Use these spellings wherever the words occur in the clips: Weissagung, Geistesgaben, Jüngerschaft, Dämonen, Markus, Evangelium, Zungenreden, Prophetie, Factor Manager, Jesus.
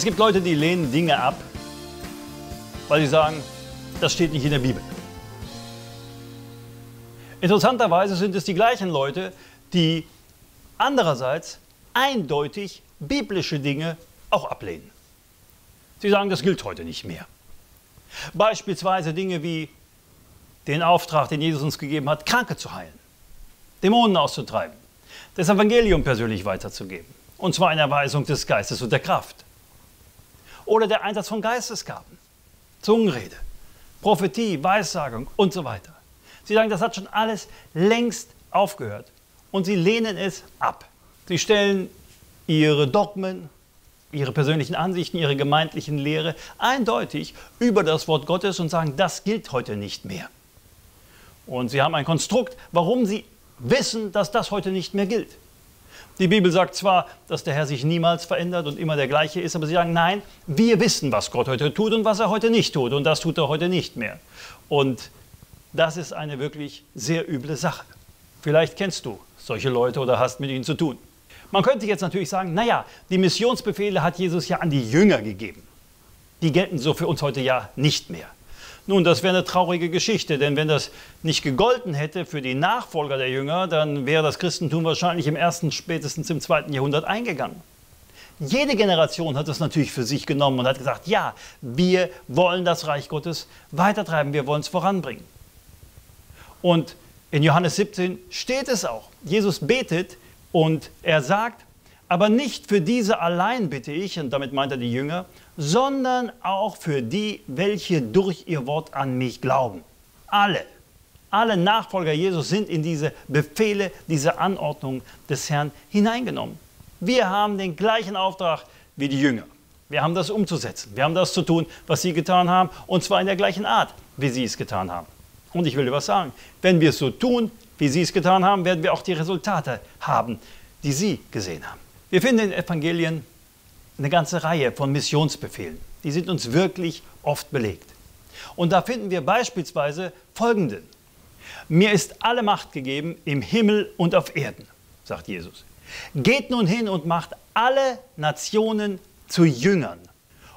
Es gibt Leute, die lehnen Dinge ab, weil sie sagen, das steht nicht in der Bibel. Interessanterweise sind es die gleichen Leute, die andererseits eindeutig biblische Dinge auch ablehnen. Sie sagen, das gilt heute nicht mehr. Beispielsweise Dinge wie den Auftrag, den Jesus uns gegeben hat, Kranke zu heilen, Dämonen auszutreiben, das Evangelium persönlich weiterzugeben, und zwar in Erweisung des Geistes und der Kraft. Oder der Einsatz von Geistesgaben, Zungenrede, Prophetie, Weissagung und so weiter. Sie sagen, das hat schon alles längst aufgehört und sie lehnen es ab. Sie stellen ihre Dogmen, ihre persönlichen Ansichten, ihre gemeindlichen Lehre eindeutig über das Wort Gottes und sagen, das gilt heute nicht mehr. Und sie haben ein Konstrukt, warum sie wissen, dass das heute nicht mehr gilt. Die Bibel sagt zwar, dass der Herr sich niemals verändert und immer der gleiche ist, aber sie sagen, nein, wir wissen, was Gott heute tut und was er heute nicht tut und das tut er heute nicht mehr. Und das ist eine wirklich sehr üble Sache. Vielleicht kennst du solche Leute oder hast mit ihnen zu tun. Man könnte jetzt natürlich sagen, naja, die Missionsbefehle hat Jesus ja an die Jünger gegeben. Die gelten so für uns heute ja nicht mehr. Nun, das wäre eine traurige Geschichte, denn wenn das nicht gegolten hätte für die Nachfolger der Jünger, dann wäre das Christentum wahrscheinlich im 1., spätestens im 2. Jahrhundert eingegangen. Jede Generation hat es natürlich für sich genommen und hat gesagt, ja, wir wollen das Reich Gottes weitertreiben, wir wollen es voranbringen. Und in Johannes 17 steht es auch, Jesus betet und er sagt, aber nicht für diese allein bitte ich, und damit meint er die Jünger, sondern auch für die, welche durch ihr Wort an mich glauben. Alle Nachfolger Jesus sind in diese Befehle, diese Anordnung des Herrn hineingenommen. Wir haben den gleichen Auftrag wie die Jünger. Wir haben das umzusetzen. Wir haben das zu tun, was sie getan haben, und zwar in der gleichen Art, wie sie es getan haben. Und ich will dir was sagen, wenn wir es so tun, wie sie es getan haben, werden wir auch die Resultate haben, die sie gesehen haben. Wir finden in den Evangelien eine ganze Reihe von Missionsbefehlen. Die sind uns wirklich oft belegt. Und da finden wir beispielsweise folgenden. Mir ist alle Macht gegeben im Himmel und auf Erden, sagt Jesus. Geht nun hin und macht alle Nationen zu Jüngern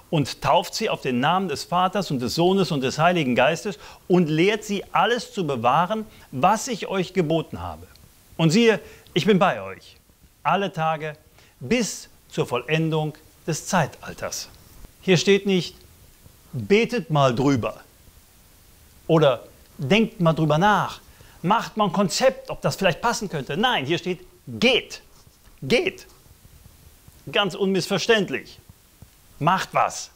und tauft sie auf den Namen des Vaters und des Sohnes und des Heiligen Geistes und lehrt sie alles zu bewahren, was ich euch geboten habe. Und siehe, ich bin bei euch alle Tage bis zur Vollendung des Zeitalters. Hier steht nicht, betet mal drüber oder denkt mal drüber nach, macht mal ein Konzept, ob das vielleicht passen könnte. Nein, hier steht, geht, geht. Ganz unmissverständlich. Macht was.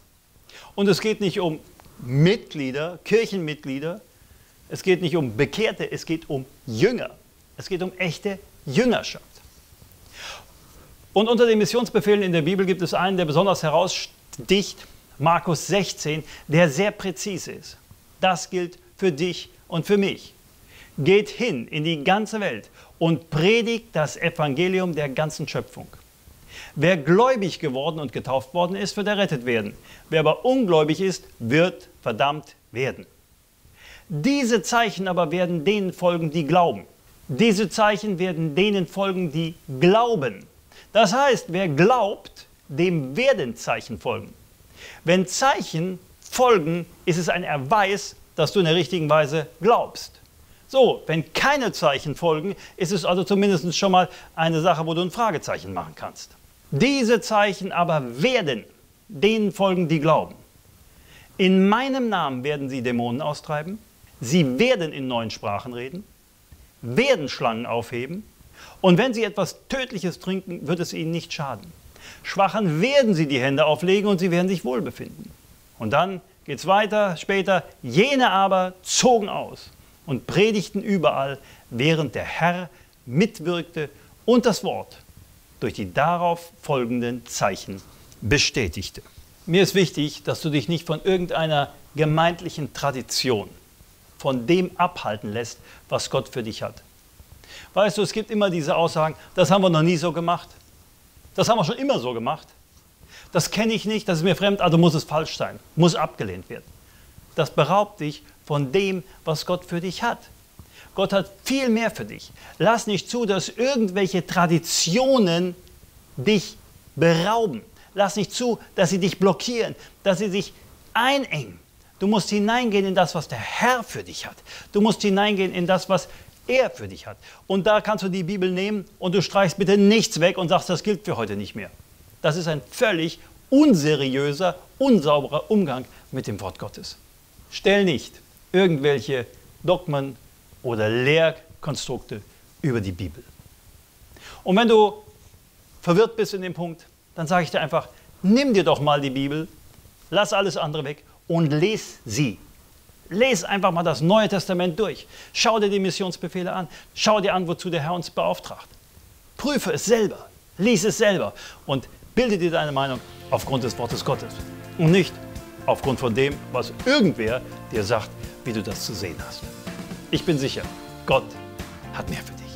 Und es geht nicht um Mitglieder, Kirchenmitglieder, es geht nicht um Bekehrte, es geht um Jünger. Es geht um echte Jüngerschaft. Und unter den Missionsbefehlen in der Bibel gibt es einen, der besonders heraussticht, Markus 16, der sehr präzise ist. Das gilt für dich und für mich. Geht hin in die ganze Welt und predigt das Evangelium der ganzen Schöpfung. Wer gläubig geworden und getauft worden ist, wird errettet werden. Wer aber ungläubig ist, wird verdammt werden. Diese Zeichen aber werden denen folgen, die glauben. Diese Zeichen werden denen folgen, die glauben. Das heißt, wer glaubt, dem werden Zeichen folgen. Wenn Zeichen folgen, ist es ein Erweis, dass du in der richtigen Weise glaubst. So, wenn keine Zeichen folgen, ist es also zumindest schon mal eine Sache, wo du ein Fragezeichen machen kannst. Diese Zeichen aber werden denen folgen, die glauben. In meinem Namen werden sie Dämonen austreiben, sie werden in neuen Sprachen reden, werden Schlangen aufheben, und wenn sie etwas Tödliches trinken, wird es ihnen nicht schaden. Schwachen werden sie die Hände auflegen und sie werden sich wohlbefinden. Und dann geht es weiter, später, jene aber zogen aus und predigten überall, während der Herr mitwirkte und das Wort durch die darauf folgenden Zeichen bestätigte. Mir ist wichtig, dass du dich nicht von irgendeiner gemeindlichen Tradition, von dem abhalten lässt, was Gott für dich hat. Weißt du, es gibt immer diese Aussagen, das haben wir noch nie so gemacht, das haben wir schon immer so gemacht, das kenne ich nicht, das ist mir fremd, also muss es falsch sein, muss abgelehnt werden. Das beraubt dich von dem, was Gott für dich hat. Gott hat viel mehr für dich. Lass nicht zu, dass irgendwelche Traditionen dich berauben. Lass nicht zu, dass sie dich blockieren, dass sie sich einengen. Du musst hineingehen in das, was der Herr für dich hat. Du musst hineingehen in das, was er für dich hat. Und da kannst du die Bibel nehmen und du streichst bitte nichts weg und sagst, das gilt für heute nicht mehr. Das ist ein völlig unseriöser, unsauberer Umgang mit dem Wort Gottes. Stell nicht irgendwelche Dogmen oder Lehrkonstrukte über die Bibel. Und wenn du verwirrt bist in dem Punkt, dann sage ich dir einfach, nimm dir doch mal die Bibel, lass alles andere weg und lese sie. Lese einfach mal das Neue Testament durch. Schau dir die Missionsbefehle an. Schau dir an, wozu der Herr uns beauftragt. Prüfe es selber. Lies es selber. Und bilde dir deine Meinung aufgrund des Wortes Gottes. Und nicht aufgrund von dem, was irgendwer dir sagt, wie du das zu sehen hast. Ich bin sicher, Gott hat mehr für dich.